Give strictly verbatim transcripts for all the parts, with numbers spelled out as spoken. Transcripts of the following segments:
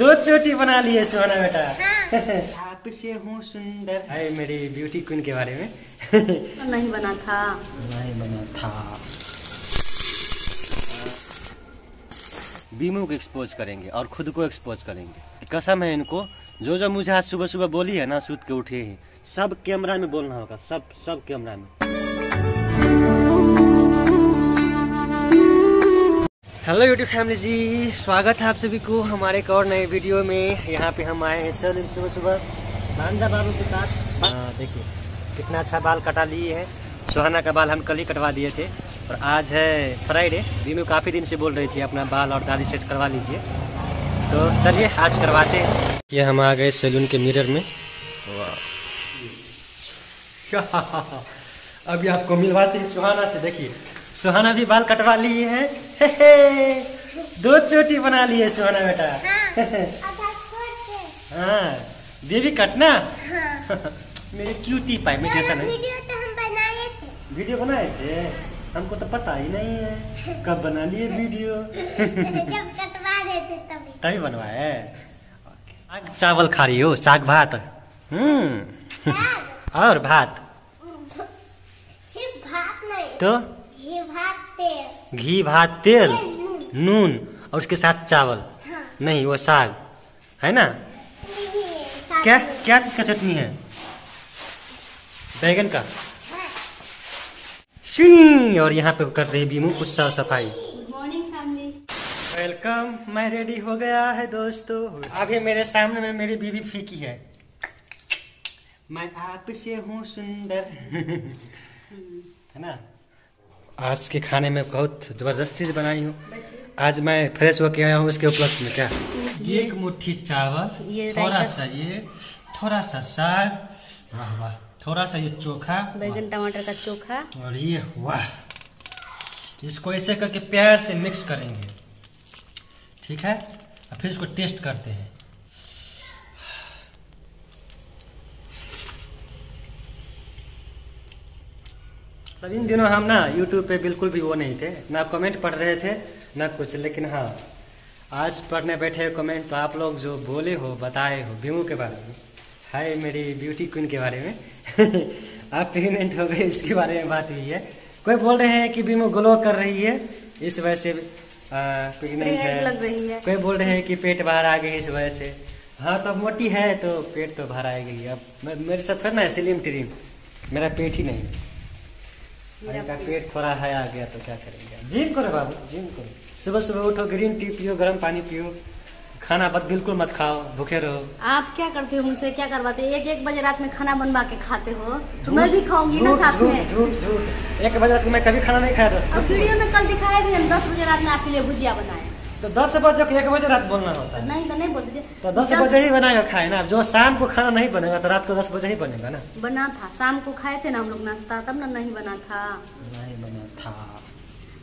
दो चोटी बना लिए सुहाना बेटा। हाँ। आपसे हूँ सुंदर है मेरी ब्यूटी क्वीन के बारे में नहीं बना था नहीं बना था। बीमू को एक्सपोज करेंगे और खुद को एक्सपोज करेंगे। कसम है इनको, जो जो मुझे आज सुबह सुबह बोली है ना, सूत के उठे ही सब कैमरा में बोलना होगा, सब सब कैमरा में। हेलो यूट्यूब फैमिली जी, स्वागत है आप सभी को हमारे एक और नए वीडियो में। यहाँ पे हम आए हैं सर सुबह सुबह बांदा बाबू के साथ। हाँ देखिए कितना अच्छा बाल कटा लिए है। सुहाना का बाल हम कल ही कटवा दिए थे और आज है फ्राइडे। बीनू काफ़ी दिन से बोल रही थी अपना बाल और दाढ़ी सेट करवा लीजिए, तो चलिए आज करवाते हैं। ये हम आ गए सैलून के मिरर में। वाह, अभी आपको मिलवाते हैं सुहाना से। देखिए सुहाना भी बाल कटवा लिए है। हे हे, दो चोटी बना लिए सुहाना बेटा। हाँ बेबी कटना। हाँ। मेरे क्यूटी पाई में जैसा नहीं। वीडियो तो हम बनाए थे। वीडियो बनाए थे, हमको तो पता ही नहीं है कब बना लिए वीडियो। जब कटवा रहे थे तभी तभी बनवाया है। चावल खा रही हो, साग भात? हम्म, और भात सिर्फ भात नहीं तो घी भात तेल, घी भात तेल नून और उसके साथ चावल। हाँ। नहीं वो साग है ना। क्या क्या चीज का चटनी है? बैगन का। शी, और यहाँ पे कर रही बीमू कुछ साफ सफाई। वेलकम, मैं रेडी हो गया है दोस्तों। अभी मेरे सामने में मेरी बीवी फीकी है। मैं आपसे हूँ सुंदर है ना। आज के खाने में बहुत जबरदस्त चीज बनाई हूँ। आज मैं फ्रेश होके आया हूँ इसके उपलक्ष्य में। क्या ये, एक मुट्ठी चावल, ये थोड़ा सा ये, थोड़ा सा साग, वाह वाह, थोड़ा सा ये चोखा, बैंगन टमाटर का चोखा, और ये वाह, इसको ऐसे करके प्यार से मिक्स करेंगे, ठीक है। और फिर इसको टेस्ट करते हैं। तब इन दिनों हम ना यूट्यूब पे बिल्कुल भी वो नहीं थे, ना कमेंट पढ़ रहे थे ना कुछ, लेकिन हाँ आज पढ़ने बैठे कमेंट तो आप लोग जो बोले हो, बताए हो बीमू के बारे में, हाय मेरी ब्यूटी क्वीन के बारे में आप प्रेग्नेंट हो गए इसके बारे में बात हुई है। कोई बोल रहे हैं कि बीमू ग्लो कर रही है इस वजह से प्रेग्नेंट है, लग रही है। कोई बोल रहे हैं कि पेट बाहर आ गई इस वजह से। हाँ तो अब मोटी है तो पेट तो बाहर आ गई। अब मेरे साथ है ना स्लिम ट्रिम, मेरा पेट ही नहीं, मेरा पेट थोड़ा है आ गया तो क्या करेंगे। जिम करो बाबू, जिम करो, सुबह सुबह उठो, ग्रीन टी पियो, गर्म पानी पियो, खाना बत बिल्कुल मत खाओ, भूखे रहो। आप क्या करते हो, मुझसे क्या करवाते हो? एक एक बजे रात में खाना बनवा के खाते हो, तो मैं भी खाऊंगी ना साथ में। झूठ झूठ, एक बजे रात को मैं कभी खाना नहीं खाया था। वीडियो में कल दिखाया भी, हम दस बजे रात में आपके लिए भुजिया बनाए, तो दस बजे को एक बजे रात बोलना होता है। नहीं तो नहीं बोलते, तो दस बजे ही बनाएगा खाए ना। जो शाम को खाना नहीं बनेगा तो रात को दस बजे ही बनेगा ना। बना था, शाम को खाए थे ना हम लोग नाश्ता, तब ना नहीं बना था, नहीं बना था।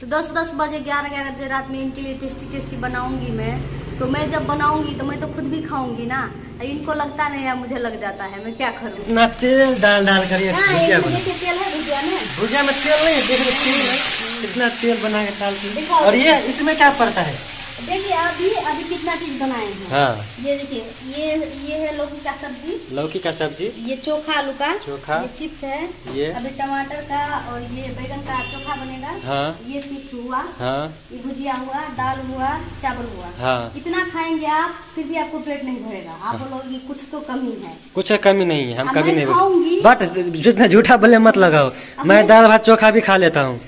तो दस दस बजे ग्यारह ग्यारह बजे रात में इनके लिए टेस्टी टेस्टी बनाऊंगी मैं। तो मैं जब बनाऊंगी तो मैं तो खुद भी खाऊंगी ना, इनको लगता नहीं है, मुझे लग जाता है, मैं क्या करूँ। इतना तेल डाल डाल कर भुजिया में, भुजिया में तेल नहीं, देख तेल कितना तेल बना के डालती। और ये इसमें क्या पड़ता है देखिए, अभी अभी कितना चीज बनाए हैं। हाँ। ये देखिए, ये ये है लौकी का सब्जी, लौकी का सब्जी, ये चोखा आलू का चोखा, ये चिप्स है, ये अभी टमाटर का और ये बैगन का चोखा बनेगा। हाँ। ये चिप्स हुआ। हाँ। ये भुजिया हुआ, दाल हुआ, चावल हुआ। हाँ। इतना खाएंगे आप फिर भी आपको पेट नहीं भरेगा। आप बोलोगे कुछ तो कमी है, कुछ कमी नहीं है, हम कभी नहीं खाऊंगी। बट जितना झूठा बोले मत लगाओ, मैं दाल भात चोखा भी खा लेता हूँ।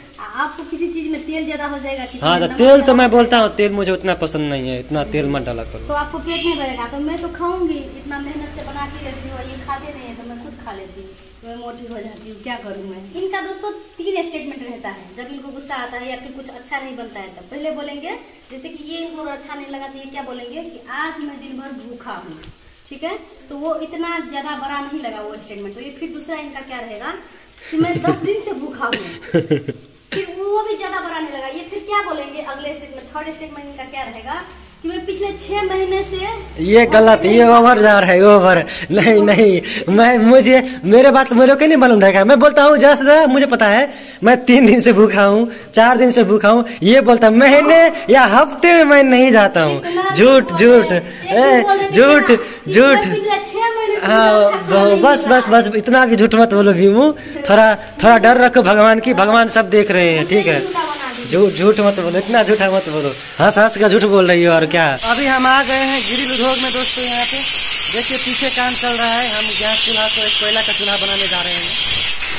आपको किसी चीज में तेल ज्यादा हो जाएगा। हाँ तो तेल तो मैं बोलता हूँ, तेल मुझे उतना पसंद नहीं है, इतना तेल मत डाला करो, तो आपको पेट नहीं भरेगा। तो मैं तो खाऊंगी, इतना मेहनत से बनाती रहती हूँ, ये खाते नहीं है तो मैं खुद खा लेती हूँ, तो मैं मोटी हो जाती हूँ, क्या करूँ मैं। इनका दोस्तों तीन स्टेटमेंट रहता है, जब इनको गुस्सा आता है या फिर कुछ अच्छा नहीं बनता है तब पहले बोलेंगे। जैसे की ये इनको अच्छा नहीं लगा तो ये क्या बोलेंगे की आज मैं दिन भर भूखा हूँ, ठीक है। तो वो इतना ज्यादा बड़ा नहीं लगा वो स्टेटमेंट। तो ये फिर दूसरा इनका क्या रहेगा की मैं दस दिन से भूखा हूँ, फिर वो भी ज्यादा बढ़ाने लगा, ये फिर क्या बोलेंगे अगले स्टेटमेंट। थर्ड स्टेटमेंट इनका क्या रहेगा कि कि मैं पिछले छह महीने से ये गलत ये ओवर जा रहा है ओवर नहीं नहीं मैं मुझे मेरे बात मेरे को नहीं मालूम रहेगा। मैं बोलता हूँ जस्ट मुझे पता है मैं तीन दिन से भूखा हूँ चार दिन से भूखा हूँ ये बोलता हूँ महीने या हफ्ते में मैं नहीं जाता हूँ। झूठ झूठ झूठ झूठ हाँ बस बस बस इतना भी झूठ मत बोलो भीमू, थोड़ा थोड़ा डर रखो भगवान की, भगवान सब देख रहे हैं ठीक है। झूठ झूठ मत बोलो, इतना झूठा मत बोलो, हंस हंस का झूठ बोल रही हो और क्या। अभी हम आ गए हैं ग्रिल उद्योग में दोस्तों, यहाँ पे देखिए पीछे काम चल रहा है। हम गैस चूल्हा को एक कोयला का चूल्हा बनाने जा रहे हैं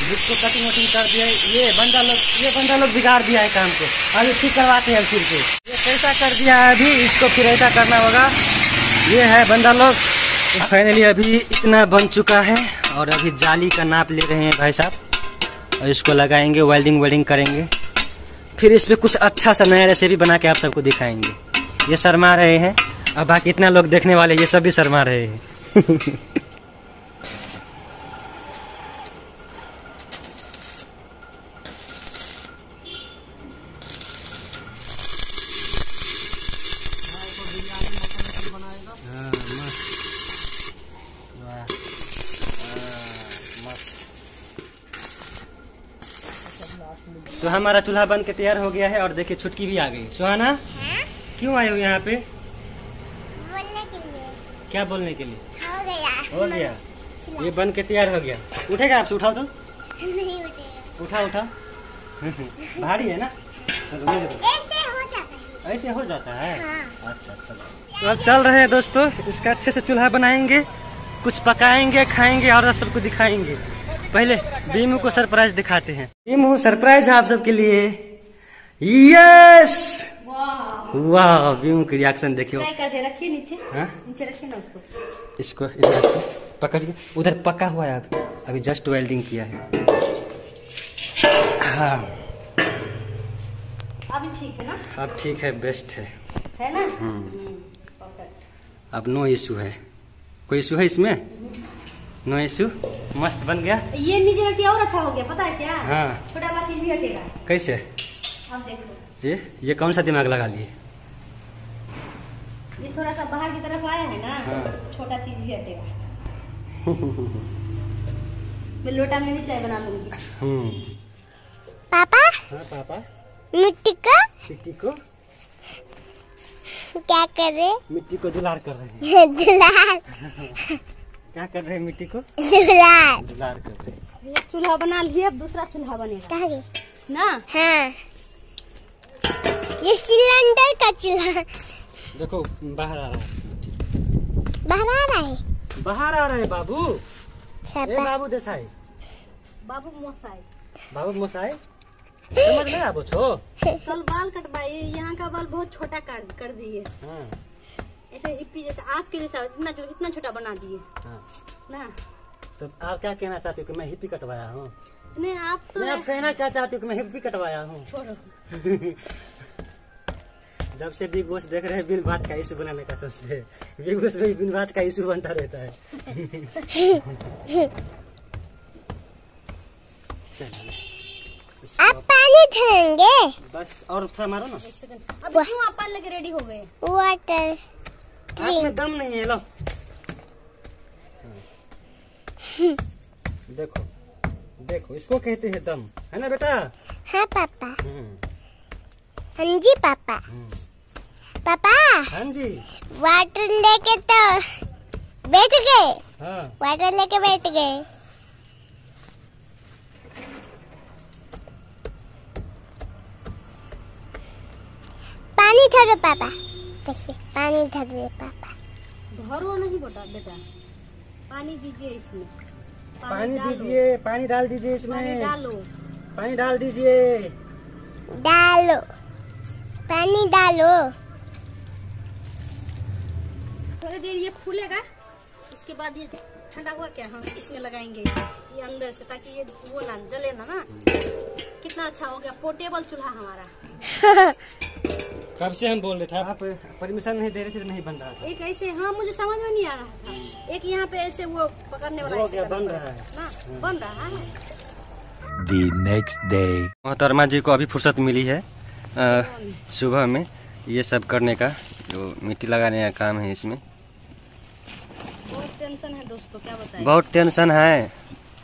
जिसको कटिंग वटिंग कर दिया है। ये बंदा लोग ये बंदा लोग बिगाड़ दिया है काम को, अभी ठीक करवाते हैं फिर से। ये पैसा कर दिया है अभी, इसको फिर ऐसा करना होगा। ये है बंदा लोग। फाइनली अभी इतना बन चुका है और अभी जाली का नाप ले रहे हैं भाई साहब और इसको लगाएंगे, वेल्डिंग वेल्डिंग करेंगे, फिर इस पर कुछ अच्छा सा नया रेसिपी बना के आप सबको दिखाएंगे। ये शर्मा रहे हैं और बाकी इतना लोग देखने वाले ये सब भी शर्मा रहे हैं। तो हमारा चूल्हा बन के तैयार हो गया है और देखिए छुटकी भी आ गई। सुहाना क्यों आए हो यहाँ पे? बोलने के लिए। क्या बोलने के लिए? हो गया हो गया ये बन के तैयार हो गया। उठेगा आपसे? उठाओ तो नहीं उठेगा। उठा उठा भारी है ना, चलो ऐसे हो जाता है। ऐसे हो जाता है हाँ। अच्छा चलो तो अब चल रहे हैं दोस्तों, इसका अच्छे से चूल्हा बनाएंगे, कुछ पकाएंगे, खाएंगे और आप सबको दिखाएंगे। पहले भीमू को सरप्राइज दिखाते हैं। भीमू सरप्राइज है आप सबके लिए। यस वाह, भीमू की रिएक्शन देखियो। रखिए नीचे नीचे रखिए ना उसको, इसको इधर से पकड़िए। उधर पका हुआ है अभी, अभी जस्ट वेल्डिंग किया है हाँ। अब ठीक है ना? अब ठीक है, बेस्ट है है ना? परफेक्ट। अब नो इशू है, कोई इशू है इसमें? नो इशू, मस्त बन गया। ये नीचे रख दिया और अच्छा हो गया, पता है क्या? हाँ। छोटा वाला चीज भी हटेगा। कैसे? आप देखो। ये ये कौन सा दिमाग लगा लिए? ये थोड़ा सा बाहर की तरफ आया है ना हाँ। छोटा चीज भी हटेगा। मैं लोटा में भी चाय बना लूंगी। हम्म। पापा? हाँ पापा। मिट्टी को? मिट्टी को? क्या कर रहे? मिट्टी को दुलार कर रहे हैं। दुलार। क्या कर रहे हैं मिट्टी को? दुलार दुलार कर रहे। एक चूल्हा बना लिए, अब दूसरा चूल्हा बनेगा ना हाँ। ये सिलेंडर का चूल्हा देखो बाहर आ रहा है, बाहर आ रहा है, बाहर आ रहा है। बाबू ए बाबू देसाई, बाबू मोसाई, बाबू मोसाई समझ में आबो छो। कल बाल कटवाए, यहाँ का बाल बहुत छोटा काट कर दिए हाँ। ऐसे इप्पी जैसा, आपके जैसा इतना इतना छोटा बना दिए हाँ। ना तो आप क्या कहना चाहते हो कि मैं हिप्पी कटवाया हूँ? नहीं आप तो मैं आप कहना क्या चाहती हूँ कि मैं हिप्पी कटवाया हूँ? जब से बिग बॉस देख रहे हैं बिन बात का इशू बनाने का सोचते हैं। बिग बॉस में बिन बात का इशू बनता रहता है। आप पानी धरेंगे बस और थोड़ा मारो ना। अब क्यों आप पानी लेके रेडी हो गए? वाटर आप में दम नहीं है। लो देखो देखो, इसको कहते हैं दम, है ना बेटा? हाँ पापा। हाँ जी पापा। पापा हाँ जी। वाटर लेके तो बैठ गए हाँ। वाटर लेके बैठ गए। पानी धरो पापा, पानी धर दे पापा। धरो नहीं बेटा, बेटा पानी दीजिए इसमें, पानी दीजिए, पानी डाल दीजिए इसमें, डालो पानी डाल दीजिए, डालो पानी डालो। थोड़ी देर ये फूलेगा, उसके बाद ये ठंडा हुआ क्या हम इसमें लगाएंगे इसे, ये अंदर से, ताकि ये वो ना जले ना ना। कितना अच्छा हो गया पोर्टेबल चूल्हा हमारा। कब से हम बोल रहे थे, आप परमिशन नहीं दे रहे थे तो नहीं बन रहा था। एक ऐसे हाँ मुझे समझ में नहीं आ रहा था, एक यहाँ पे ऐसे वो पकड़ने वाला ऐसे बन रहा है ना, बन रहा है। The next day मोहतरमा जी को अभी फुर्सत मिली है आ, सुबह में ये सब करने का। जो मिट्टी लगाने का काम है इसमें। बहुत टेंशन है दोस्तों, क्या बताएं, बहुत टेंशन है।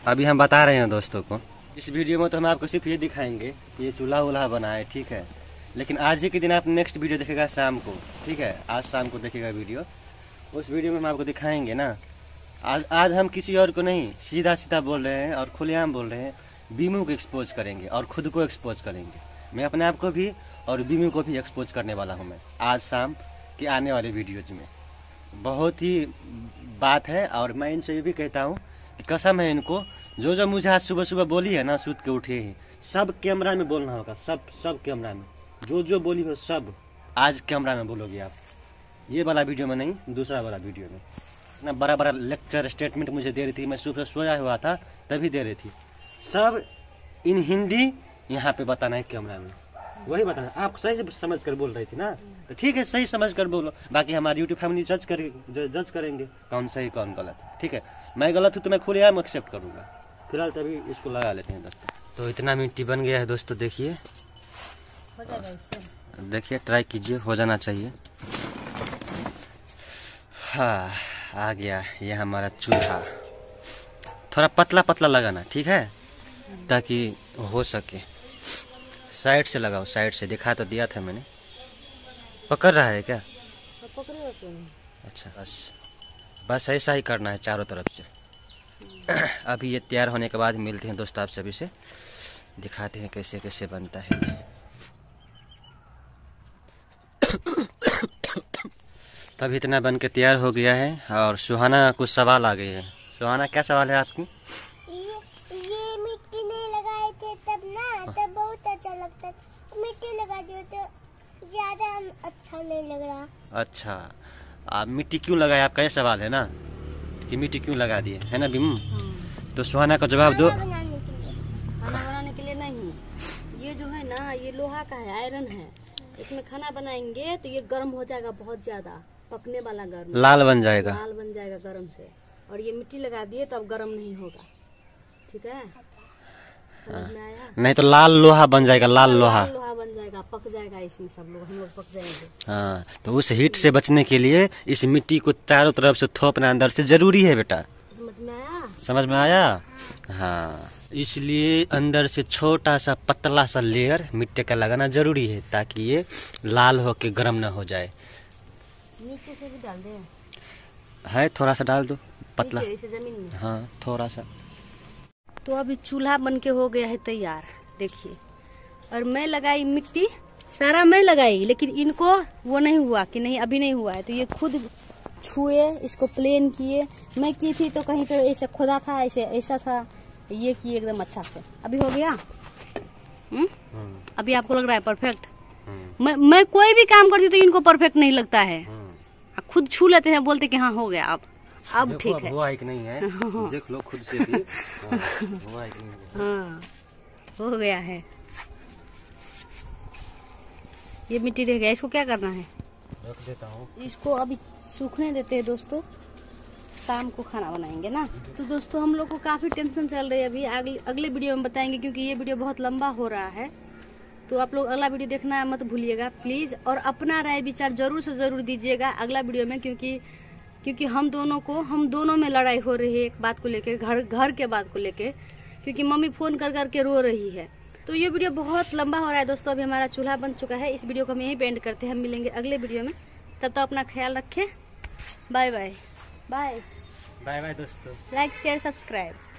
अभी हम बता रहे हैं दोस्तों को, इस वीडियो में तो हम आपको सिर्फ ये दिखाएंगे ये चूल्हा उल्हा बना है, ठीक है। लेकिन आज ही के दिन आप नेक्स्ट वीडियो देखेगा शाम को, ठीक है, आज शाम को देखेगा वीडियो, उस वीडियो में हम आपको दिखाएंगे ना। आज आज हम किसी और को नहीं, सीधा सीधा बोल रहे हैं और खुलेआम बोल रहे हैं, बीमू को एक्सपोज करेंगे और खुद को एक्सपोज करेंगे। मैं अपने आप को भी और बीमू को भी एक्सपोज करने वाला हूं मैं आज शाम के आने वाले वीडियोज में। बहुत ही बात है। और मैं इनसे ये भी कहता हूँ कि कसम है इनको, जो जो मुझे आज सुबह सुबह बोली है ना, सूत के उठे ही सब कैमरा में बोलना होगा, सब सब कैमरा में जो जो बोली हो सब आज कैमरा में बोलोगे आप, ये वाला वीडियो में नहीं, दूसरा वाला वीडियो में ना। बड़ा बड़ा लेक्चर स्टेटमेंट मुझे दे रही थी, मैं सुबह सोया हुआ था तभी दे रही थी, सब इन हिंदी यहाँ पे बताना है कैमरा में, वही बताना आप सही से समझ कर बोल रही थी ना, तो ठीक है सही समझ कर बोलो, बाकी हमारी यूट्यूब फैमिली जज करेगी, जज करेंगे कौन सही कौन गलत है, ठीक है। मैं गलत हूँ तो मैं खुलेआम एक्सेप्ट करूँगा। फिलहाल तभी इसको लगा लेते हैं दोस्तों। तो इतना मिट्टी बन गया है दोस्तों, देखिए देखिए ट्राई कीजिए, हो जाना चाहिए। हाँ आ गया यह हमारा चूल्हा, थोड़ा पतला पतला लगाना, ठीक है, ताकि हो सके। साइड से लगाओ, साइड से दिखा तो दिया था मैंने। पकड़ रहा है क्या? अच्छा बस बस ऐसा ही करना है चारों तरफ से। अभी ये तैयार होने के बाद मिलते हैं दोस्तों, आप सभी से दिखाते हैं कैसे कैसे बनता है। तब इतना बन के तैयार हो गया है। और सुहाना कुछ सवाल आ गए हैं। सुहाना क्या सवाल है आपकी? ये, ये मिट्टी नहीं लगाए थे तब ना, तब बहुत अच्छा लगता है, मिट्टी लगा दिए तो ज्यादा अच्छा नहीं लग रहा। अच्छा, आप मिट्टी क्यों लगाए, आपका ये सवाल है ना कि मिट्टी क्यों लगा दिए, है ना भीम? तो सुहाना का जवाब दो। खाना बनाने के लिए, खाना बनाने के लिए नहीं, ये जो है ना ये लोहा का है, आयरन है, इसमें खाना बनाएंगे तो ये गर्म हो जाएगा, बहुत ज्यादा पकने वाला, गर्म लाल बन जाएगा, लाल बन जाएगा गर्म से। और ये मिट्टी लगा दिए तब गर्म नहीं होगा, ठीक है, समझ में आया? नहीं तो लाल लोहा बन जाएगा, लाल लोहा लोहा बन जाएगा, पक जाएगा इसमें, सब लोग हम लोग पक जाएंगे। हाँ, तो उस हीट से बचने के लिए इस मिट्टी को चारों तरफ से थोपना अंदर से जरूरी है बेटा, समझ में आया? समझ में आया? हाँ, इसलिए अंदर से छोटा सा पतला सा लेयर मिट्टी का लगाना जरूरी है, ताकि ये लाल होके गर्म ना हो जाए। नीचे से भी डाल दे, है थोड़ा सा डाल दो पतला, नीचे जमीन में, हाँ थोड़ा सा। तो अभी चूल्हा बन के हो गया है तैयार, देखिए। और मैं लगाई मिट्टी, सारा मैं लगाई, लेकिन इनको वो नहीं हुआ कि नहीं अभी नहीं हुआ है, तो ये खुद छुए, इसको प्लेन किए। मैं की थी तो कहीं पे ऐसे खोदा था, ऐसे ऐसा था, ये किए एकदम अच्छा से। अभी हो गया, हुँ? अभी आपको लग रहा है परफेक्ट? मैं मैं कोई भी काम करती तो इनको परफेक्ट नहीं लगता है, खुद छू लेते हैं, बोलते कि हाँ हो गया, अब अब ठीक है, हुआ है कि नहीं है, देख लो खुद से भी हुआ है कि नहीं, हाँ हो गया है। ये मिट्टी रह गया, इसको क्या करना है, रख देता हूँ, इसको अभी सूखने देते हैं दोस्तों, शाम को खाना बनाएंगे ना। तो दोस्तों हम लोग को काफ़ी टेंशन चल रही है अभी, अगले अगले वीडियो में बताएंगे, क्योंकि ये वीडियो बहुत लंबा हो रहा है। तो आप लोग अगला वीडियो देखना मत भूलिएगा प्लीज़, और अपना राय विचार जरूर से ज़रूर दीजिएगा अगला वीडियो में, क्योंकि क्योंकि हम दोनों को हम दोनों में लड़ाई हो रही है एक बात को लेके, घर घर के बात को लेके, क्योंकि मम्मी फ़ोन कर कर के रो रही है। तो ये वीडियो बहुत लंबा हो रहा है दोस्तों। अभी हमारा चूल्हा बन चुका है, इस वीडियो को हम यहीं पे एंड करते हैं, हम मिलेंगे अगले वीडियो में। तब तो अपना ख्याल रखें, bye bye bye bye bye दोस्तों, लाइक शेयर सब्सक्राइब।